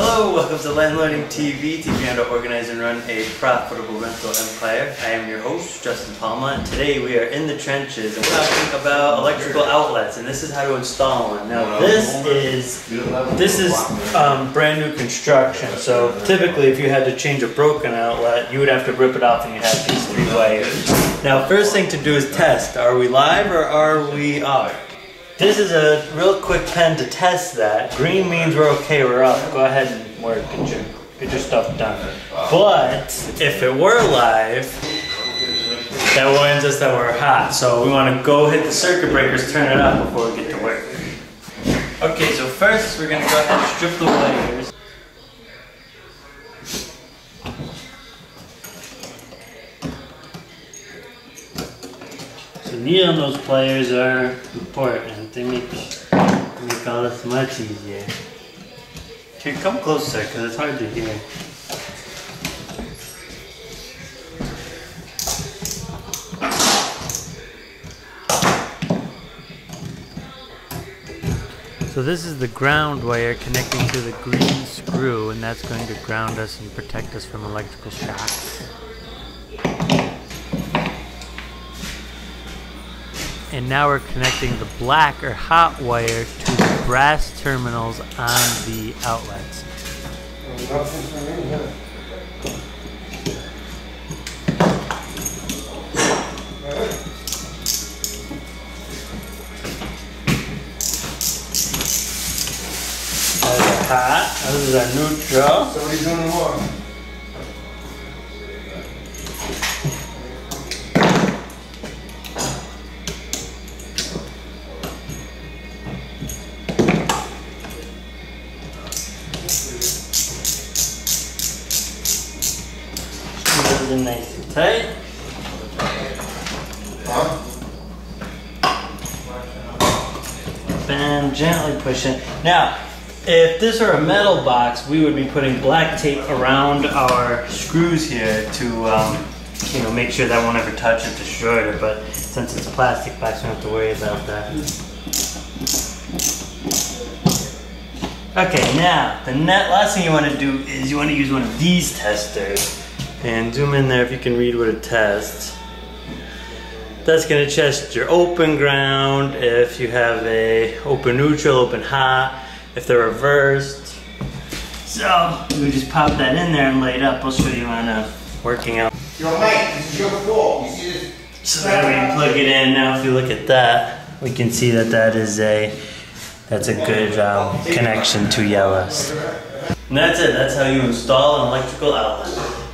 Hello, welcome to Landlording TV, teaching how to organize and run a profitable rental empire. I am your host, Justin Palma, and today we are in the trenches and we're talking about electrical outlets, and this is how to install one. Now this is brand new construction, so typically if you had to change a broken outlet, you would have to rip it off and you'd have these three wires. Now first thing to do is test, are we live or are we off? This is a real quick pen to test that. Green means we're okay, we're up. Go ahead and work, get your stuff done. But if it were live, that warns us that we're hot. So we want to go hit the circuit breakers, turn it up before we get to work. Okay, so first we're going to go ahead and strip the wires. The needle on those pliers are important. They make all this much easier. Here, come closer because it's hard to hear. So this is the ground wire connecting to the green screw, and that's going to ground us and protect us from electrical shocks. And now we're connecting the black or hot wire to the brass terminals on the outlets. Hot. This is our neutral. So what are you doing more? Nice and tight. And gently push it. Now, if this were a metal box, we would be putting black tape around our screws here to make sure that won't ever touch or destroy it. But since it's a plastic box, we don't have to worry about that. Okay, now the last thing you want to do is you want to use one of these testers. And zoom in there if you can read what it tests. That's going to test your open ground, if you have a open neutral, open hot, if they're reversed. So we just pop that in there and lay it up. I'll show you on working out. Your mic, this is your fault. So there we plug it in. Now if you look at that, we can see that that's a good connection to yellows. And that's it. That's how you install an electrical outlet.